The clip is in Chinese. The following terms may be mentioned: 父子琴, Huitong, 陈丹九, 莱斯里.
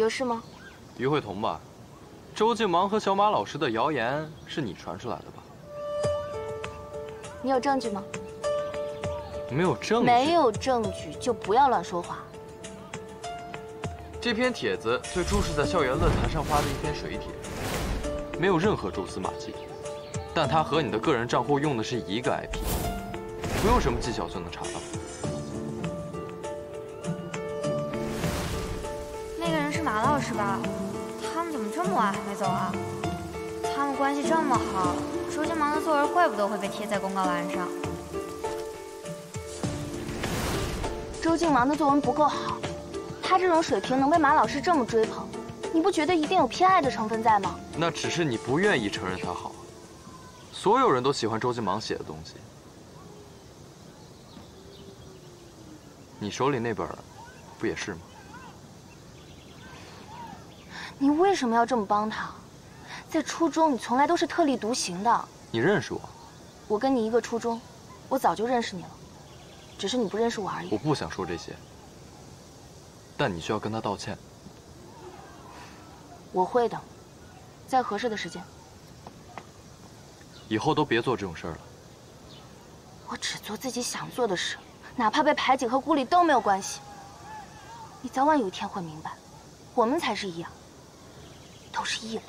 有事吗？于慧彤吧，周静芒和小马老师的谣言是你传出来的吧？你有证据吗？没有证据。没有证据就不要乱说话。这篇帖子最初是在校园论坛上发的一篇水帖，没有任何蛛丝马迹，但它和你的个人账户用的是一个 IP， 不用什么技巧就能查到。 马老师吧，他们怎么这么晚还没走啊？他们关系这么好，周金芒的作文怪不得会被贴在公告栏上。周静芒的作文不够好，他这种水平能被马老师这么追捧，你不觉得一定有偏爱的成分在吗？那只是你不愿意承认他好，所有人都喜欢周静芒写的东西。你手里那本，不也是吗？ 你为什么要这么帮他？在初中，你从来都是特立独行的。你认识我？我跟你一个初中，我早就认识你了，只是你不认识我而已。我不想说这些，但你需要跟他道歉。我会的，在合适的时间。以后都别做这种事儿了。我只做自己想做的事，哪怕被排挤和孤立都没有关系。你早晚有一天会明白，我们才是一样。 都是异类。